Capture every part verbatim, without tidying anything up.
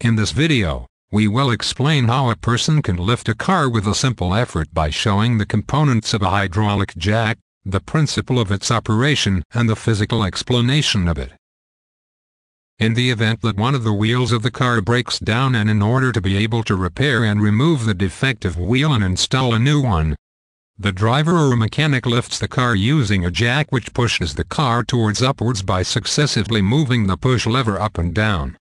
In this video, we will explain how a person can lift a car with a simple effort by showing the components of a hydraulic jack, the principle of its operation, and the physical explanation of it. In the event that one of the wheels of the car breaks down, and in order to be able to repair and remove the defective wheel and install a new one, the driver or mechanic lifts the car using a jack which pushes the car towards upwards by successively moving the push lever up and down.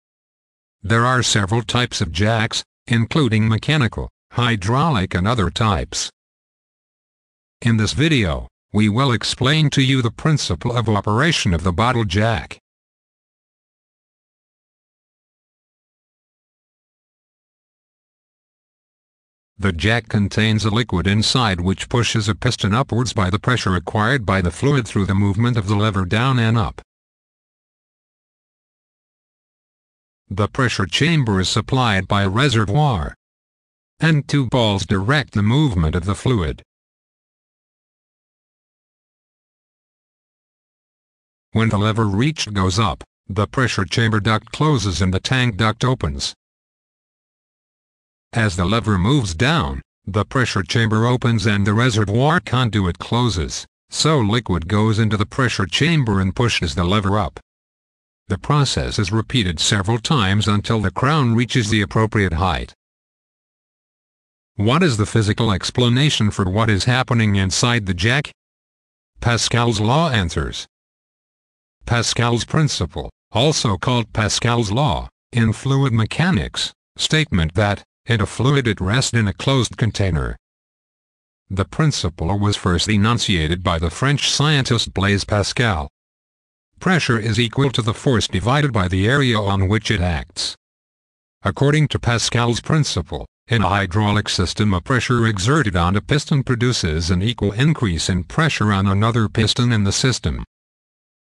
There are several types of jacks, including mechanical, hydraulic and other types. In this video, we will explain to you the principle of operation of the bottle jack. The jack contains a liquid inside which pushes a piston upwards by the pressure acquired by the fluid through the movement of the lever down and up. The pressure chamber is supplied by a reservoir, and two balls direct the movement of the fluid. When the lever reached goes up, the pressure chamber duct closes and the tank duct opens. As the lever moves down, the pressure chamber opens and the reservoir conduit closes, so liquid goes into the pressure chamber and pushes the lever up. The process is repeated several times until the crown reaches the appropriate height. What is the physical explanation for what is happening inside the jack? Pascal's Law answers. Pascal's Principle, also called Pascal's Law, in fluid mechanics, statement that, in a fluid at rest in a closed container. The principle was first enunciated by the French scientist Blaise Pascal. Pressure is equal to the force divided by the area on which it acts. According to Pascal's principle, in a hydraulic system a pressure exerted on a piston produces an equal increase in pressure on another piston in the system.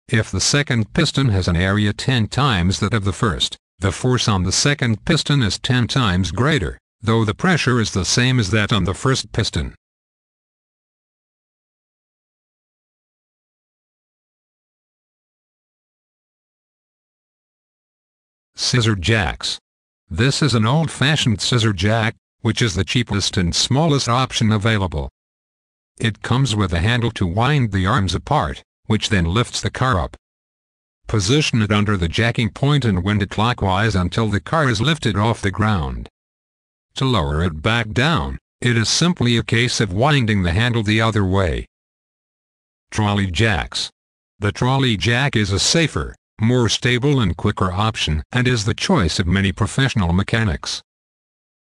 If the second piston has an area ten times that of the first, the force on the second piston is ten times greater, though the pressure is the same as that on the first piston. Scissor jacks. This is an old-fashioned scissor jack, which is the cheapest and smallest option available. It comes with a handle to wind the arms apart, which then lifts the car up. Position it under the jacking point and wind it clockwise until the car is lifted off the ground. To lower it back down, it is simply a case of winding the handle the other way. Trolley jacks. The trolley jack is a safer, more stable and quicker option and is the choice of many professional mechanics.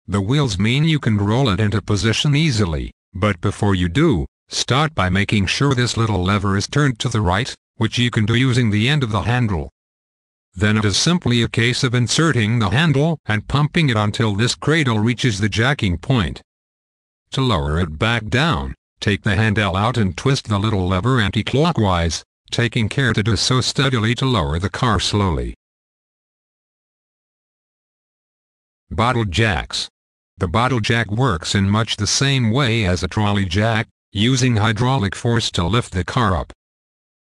The wheels mean you can roll it into position easily, but before you do, start by making sure this little lever is turned to the right, which you can do using the end of the handle. Then it is simply a case of inserting the handle and pumping it until this cradle reaches the jacking point. To lower it back down, take the handle out and twist the little lever anti-clockwise, taking care to do so steadily to lower the car slowly. Bottle jacks. The bottle jack works in much the same way as a trolley jack, using hydraulic force to lift the car up.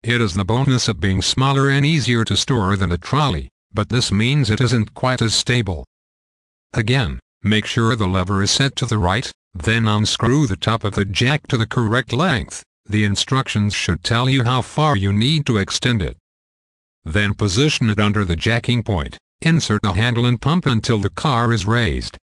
It is the bonus of being smaller and easier to store than a trolley, but this means it isn't quite as stable. Again, make sure the lever is set to the right, then unscrew the top of the jack to the correct length. The instructions should tell you how far you need to extend it. Then position it under the jacking point, insert the handle and pump until the car is raised.